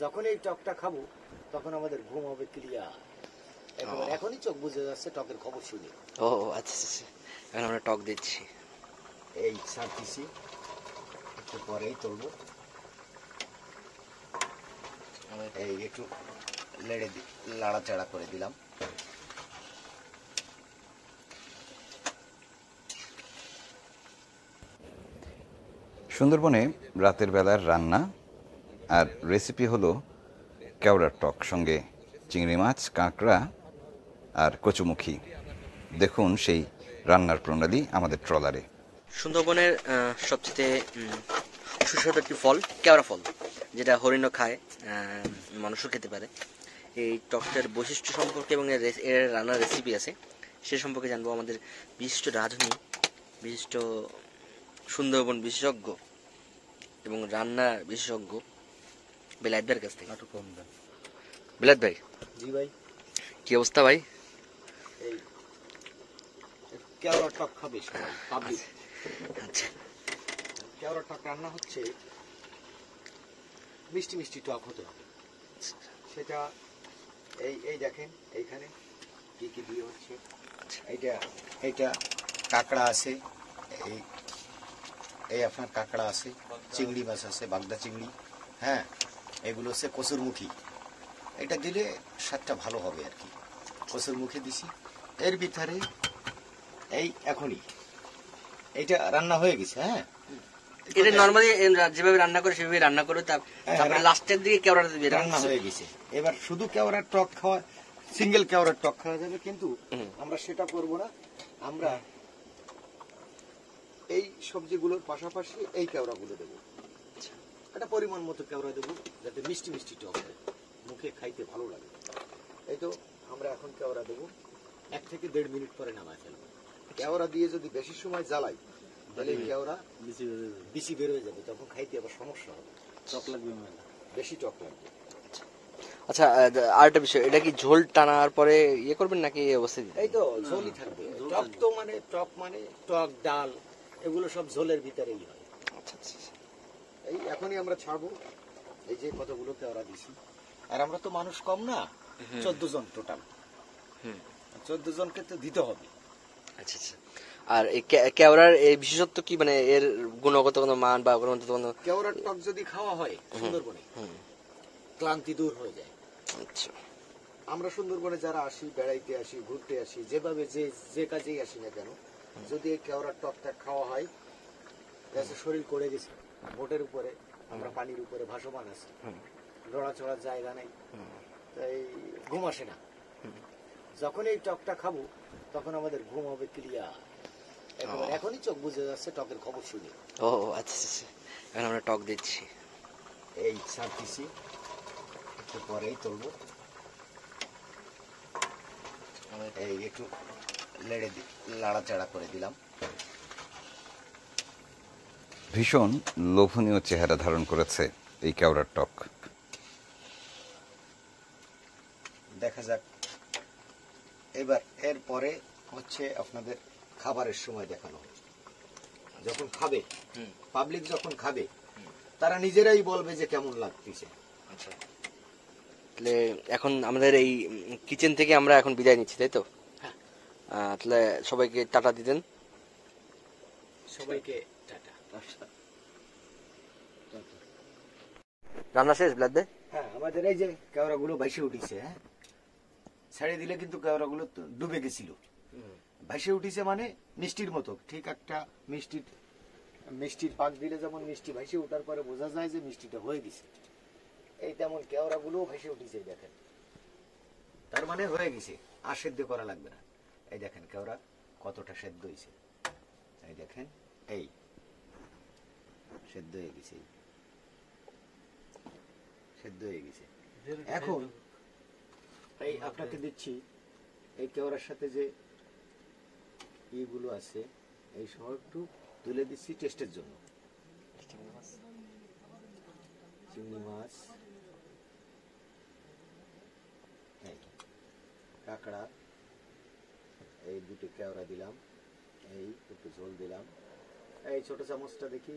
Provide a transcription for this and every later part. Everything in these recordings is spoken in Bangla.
যখন এই টকটা খাবো তখন আমাদের ঘুম হবে ক্লিয়ার। একবার এখনই চোখ বুজে যাচ্ছে টকের খবর শুনে। ও আচ্ছা আচ্ছা, এখন আমরা টক দিচ্ছি। এই ছাড়তেছি, একটু পরেই তুলবো। এই একটু লেড়ে লাড়াচাড়া করে দিলাম। সুন্দরবনে রাতের বেলার রান্না আর রেসিপি হলো কেওড়ার টক, সঙ্গে চিংড়ি মাছ, কাঁকড়া আর কচুমুখী। দেখুন সেই রান্নার প্রণালী আমাদের ট্রলারে। সুন্দরবনের সবচেয়ে সুস্বাদু একটি ফল কেওড়া ফল, যেটা হরিণ খায়, মানুষও খেতে পারে। এই টকটার বৈশিষ্ট্য সম্পর্কে এবং এর রান্নার রেসিপি আছে সে সম্পর্কে জানবো আমাদের বিশিষ্ট রাঁধুনি, বিশিষ্ট সুন্দরবন বিশেষজ্ঞ এবং রান্নার বিশেষজ্ঞ বিলাত ভাইয়ের কাছ থেকে। বিলাত ভাই। জি ভাই, কি অবস্থা ভাই? কেওড়া টক খাবে সবাই। আচ্ছা, কেওড়া টক রান্না হচ্ছে মিষ্টি মিষ্টি টক হতে হবে। সেটা এই এই দেখেন এইখানে কি কি দিয়ে হচ্ছে। এইটা এইটা কাঁকড়া আছে, এই আপনার কাঁকড়া আছে, চিংড়ি মাছ আছে, বাগদা চিংড়ি, হ্যাঁ, এগুলো হচ্ছে কচুরমুখী। এটা দিলে স্বাদটা ভালো হবে আর কি। কচুরমুখী দিছি, এর ভিতরে এই এখনই এইটা রান্না হয়ে গেছে। হ্যাঁ, এটা নরমালি যেভাবে রান্না করে সেভাবে রান্না করে তারপরে লাস্টের দিকে কেওড়া দিয়ে রান্না হয়ে গেছে। এবার শুধু কেওড়ার টক খাওয়া, সিঙ্গেল কেওড়ার টক খাওয়া যাবে, কিন্তু আমরা সেটা করবো না। আমরা এই সবজিগুলোর পাশাপাশি এই কেওড়াগুলো দেবো, একটা পরিমাণ মতো কেওড়া দেবো, যাতে মিষ্টি মিষ্টি টক হয়, মুখে খাইতে ভালো লাগে। এই তো আমরা এখন কেওড়া দেবো, 1 থেকে 1.5 মিনিট পরে নামাই ফেলবো। কেওড়া দিয়ে যদি বেশি সময় জ্বালাই তাহলে কেওড়া বিচি বেরোয় যাবে, তখন খাইতে আবার সমস্যা হবে, টক লাগবে, বেশি টক লাগবে। আচ্ছা, আর একটা বিষয়, এটা কি ঝোল টানার পরে ইয়ে করবেন নাকি এই অবস্থায়? এই তো ঝোলই থাকবে। টক তো মানে টক মানে টক ডাল এগুলো সব ঝোলের ভিতরেই হয়। আচ্ছা আচ্ছা, এই এখনই আমরা ছাড়বো। এই যে কতগুলো কেওড়া দিছি, আর আমরা তো মানুষ কম না, 14 জন টোটাল। 14 জনকে তো দিতে হবে। আচ্ছা আচ্ছা, আর এই কেওড়ার এই বিশেষত্ব কি, মানে এর গুণগত কোনো মান বা গুণগত কোনো? কেওড়ার টক যদি খাওয়া হয় সুন্দরবনে ক্লান্তি দূর হয়ে যায়। আচ্ছা, আমরা সুন্দরবনে যারা আসি, বেড়াইতে আসি, ঘুরতে আসি, যেভাবে যে কাজেই আসি না কেন, যদি এই কেওড়ার টকটা খাওয়া হয়, শরীর করে গেছে, বোটের উপরে আমরা পানির উপরে ভাসমান আছি, লড়াচড়ার জায়গা নাই, তাই ঘুম আসে না। যখন এই টকটা খাবো তখন আমাদের ঘুম হবে ক্লিয়ার। এখনই চোখ বুজে যাচ্ছে টকের খবর শুনে। ও আচ্ছা আচ্ছা, এখন আমরা টক দিচ্ছি। এই ছাড়তেছি, একটু পরেই তুলবো। এই একটু লেড়ে লাড়াচাড়া করে দিলাম। ভীষণ লোভনীয় চেহারা ধারণ করেছে এই কেওড়ার টক। দেখা যাক এবার। এরপরে হচ্ছে আপনাদের খাবারের সময় দেখানো, যখন খাবে পাবলিক, যখন খাবে তারা নিজেরাই বলবে যে কেমন লাগতেছে। আচ্ছা, তাহলে এখন আমাদের এই কিচেন থেকে আমরা এখন বিদায় নিচ্ছি, তাই তো? তাহলে সবাইকে টাটা দিতেন। সবাইকে টাটা। রান্না শেষ বিলাত ভাই? হ্যাঁ, আমাদের এই যে কেওড়াগুলো ভাসে উঠেছে। হ্যাঁ, ছেড়ে দিলে কিন্তু কেওড়াগুলো ডুবে গেছিল, ভাসে উঠেছে মানে মিষ্টির মতো। ঠিক একটা মিষ্টির পাক দিলে যেমন মিষ্টি ভাসে ওঠার পরে বোঝা যায় যে মিষ্টিটা হয়ে গেছে, এই তেমন কেওড়াগুলো ভাসে উঠেছে। দেখেন, তার মানে হয়ে গেছে, আর সেদ্ধ করা লাগবে না। এই দেখেন কেওড়া কতটা সেদ্ধ হয়েছে, এই দেখেন, এই সেদ্ধ হয়ে গেছে, সেদ্ধ হয়ে গেছে। এখন এই আপনাকে দিচ্ছি, এই কেওড়ার সাথে যে ইগুলো আছে এই সহ একটু তুলে দিচ্ছি টেস্টের জন্য। চিংড়ি মাছ, কাঁকড়া, এই দুটো কেওড়া দিলাম, এই একটু ঝোল দিলাম। এই ছোট চামচটা দেখি,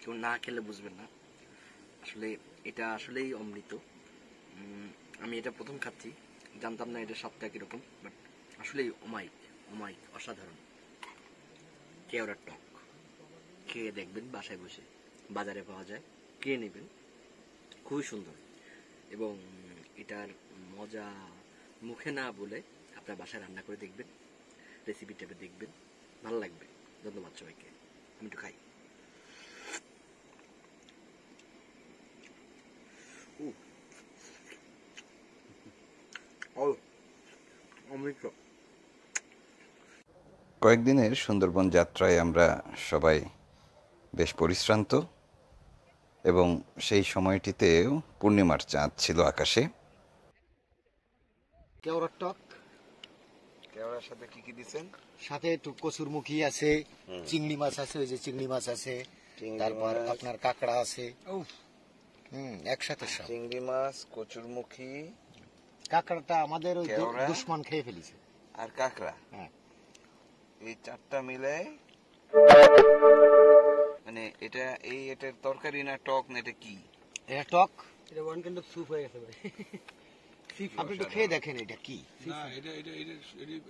কেউ না খেলে বুঝবেন না আসলে এটা আসলেই অমৃত আমি এটা প্রথম খাচ্ছি জানতাম না এটা স্বাদটা কি রকম বাট আসলেই অমাইক অমাইক অসাধারণ কেওড়া টক খেয়ে দেখবেন বাসায় বসে বাজারে পাওয়া যায় কিনে নেবেন খুবই সুন্দর এবং এটার মজা মুখে না বলে আপনার বাসায় রান্না করে দেখবেন রেসিপিটা দেখবেন ভালো লাগবে ধন্যবাদ সবাইকে আমি একটু খাই কয়েকদিনের সুন্দরবন যাত্রায় আমরা সবাই বেশ পরিশ্রান্ত এবং সেই সময়টিতেও পূর্ণিমার চাঁদ ছিল আকাশে কেওড়ার টক কেওড়ার সাথে কি কি দিবেন সাথে একটু কচুরমুখী আছে চিংড়ি মাছ আছে ওই যে চিংড়ি মাছ আছে তারপর আপনার কাঁকড়া আছে একসাথে সব চিংড়ি মাছ কচুরমুখী কাঁকড়াটা আমাদের ওই দুশমন খেয়ে ফেলেছে আর কাঁকড়া হ্যাঁ এই চারটা মিলে মানে এটা এই এটার তরকারি না টক না এটা কি এটা টক এটা ওয়ান কাইন্ড অফ স্যুপ হয়ে গেছে ভাই আপনি তো খেয়ে দেখেন এটা কি না এটা এটা এটা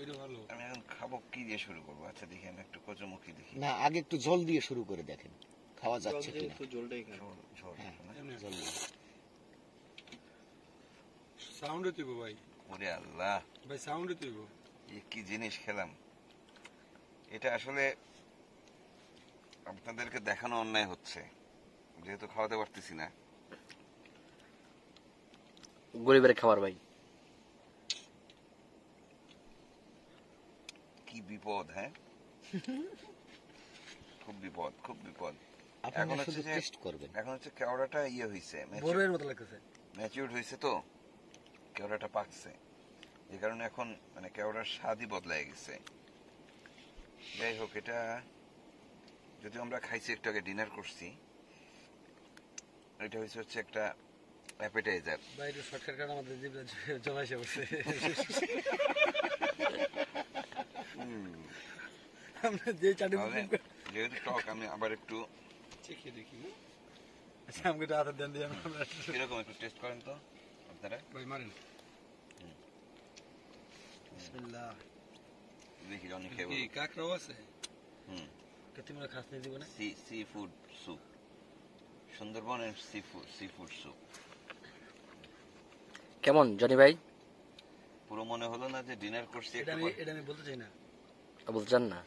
এটা ভালো আমি এখন খাবো কি দিয়ে শুরু করব আচ্ছা দেখেন একটু কচুরমুখী দেখি না আগে একটু জল দিয়ে শুরু করে দেখেন খাওয়া যাচ্ছে কিনা একটু জলটাই খাও জল জল সাউন্ড দিব ভাই ওরে আল্লাহ ভাই সাউন্ড দিব এই কি জিনিস খেলাম এটা আসলে আপনাদেরকে দেখানো অন্যায় হচ্ছে যেহেতু খাওয়াতে পারতেছি না গরিবের খাবার ভাই কি বিপদ হ্যাঁ খুব বিপদ খুব বিপদ এখন হচ্ছে টেস্ট করবেন এখন হচ্ছে কেওড়াটা ইয়ে হইছে বড়ের মতো লাগছে ম্যাচিউরড হইছে তো কেওড়াটা পাকছে যে কারণে এখন মানে কেওড়ার স্বাদই বদলায় গেছে যাই হোক এটা যদি আমরা খাইছি একটু আগে ডিনার করছি এটা হচ্ছে একটা অ্যাপেটাইজার বাইরে শর্টকাট কারণে আমাদের জিভটা জমাইছে হচ্ছে আমরা যে চাটে যেহেতু টক আমি আবার একটু চেখে দেখি না আচ্ছা আমাকে তো আদা দেন দিয়ে আমরা এরকম একটু টেস্ট করেন তো আপনারা ভাই মারেন বিসমিল্লাহ দেখি অনেক খাবো কি কাকড়া আছে কতদিনের খাসনি দিব না seafood soup Sundarban and seafood soup কেমন জনি ভাই পুরো মনে হলো না যে ডিনার করছি এটা আমি বলতে চাই না বলতে চান না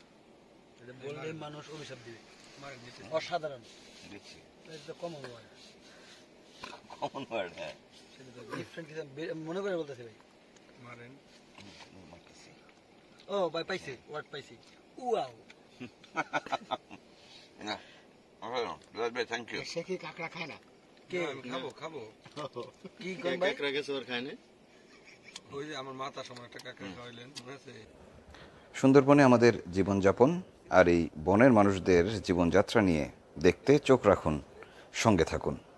এটা বললে মানুষ অভিশাপ দিবে মার দিতে অসাধারণ দেখছি এটা কমন ওয়ার্ড কমন ওয়ার্ড হ্যাঁ সেটা ডিফারেন্ট কিছু মনে করে বলতেছে ভাই মারেন ও ভাই পাইছি ওয়ার্ড পাইছি ওয়াও না আরো দাদা থ্যাঙ্ক ইউ সে কি কাকড়া খায় না কে খাবো কি কোন ভাই কাকড়া কে সর খায় না ওই যে আমার মাতা সময় একটা কাকড়া খাওয়াইলেন মনে আছে সুন্দরবনে আমাদের জীবনযাপন আর এই বনের মানুষদের জীবনযাত্রা নিয়ে দেখতে চোখ রাখুন সঙ্গে থাকুন